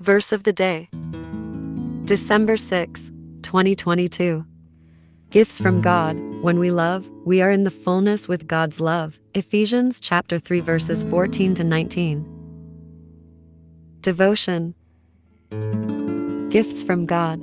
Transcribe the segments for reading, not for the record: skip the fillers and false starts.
Verse of the day, December 6, 2022. Gifts from God. When we love, we are in the fullness with God's love. Ephesians chapter 3 verses 14 to 19. Devotion. Gifts from God.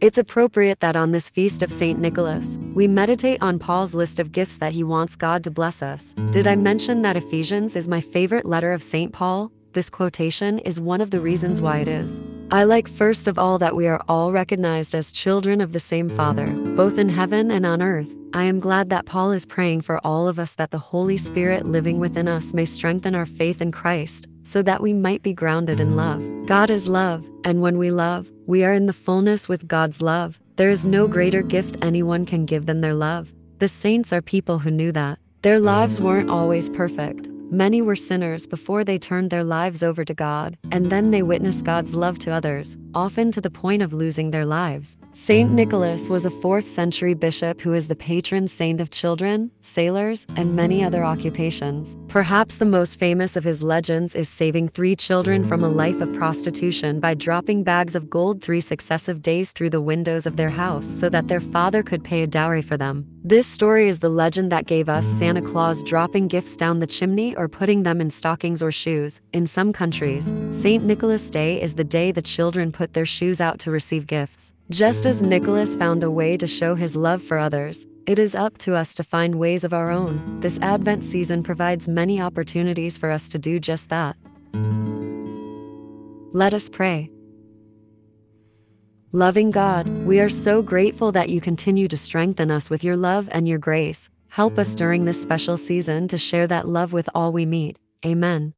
It's appropriate that on this feast of Saint Nicholas, we meditate on Paul's list of gifts that he wants God to bless us. Did I mention that Ephesians is my favorite letter of Saint Paul? This quotation is one of the reasons why it is. I like first of all that we are all recognized as children of the same Father, both in heaven and on earth. I am glad that Paul is praying for all of us that the Holy Spirit living within us may strengthen our faith in Christ, so that we might be grounded in love. God is love, and when we love, we are in the fullness with God's love. There is no greater gift anyone can give than their love. The saints are people who knew that. Their lives weren't always perfect. Many were sinners before they turned their lives over to God, and then they witnessed God's love to others, often to the point of losing their lives. Saint Nicholas was a 4th century bishop who is the patron saint of children, sailors, and many other occupations. Perhaps the most famous of his legends is saving 3 children from a life of prostitution by dropping bags of gold 3 successive days through the windows of their house so that their father could pay a dowry for them. This story is the legend that gave us Santa Claus dropping gifts down the chimney or putting them in stockings or shoes. In some countries, Saint Nicholas Day is the day the children put their shoes out to receive gifts. Just as Nicholas found a way to show his love for others, it is up to us to find ways of our own. This Advent season provides many opportunities for us to do just that. Let us pray. Loving God, we are so grateful that you continue to strengthen us with your love and your grace. Help us during this special season to share that love with all we meet. Amen.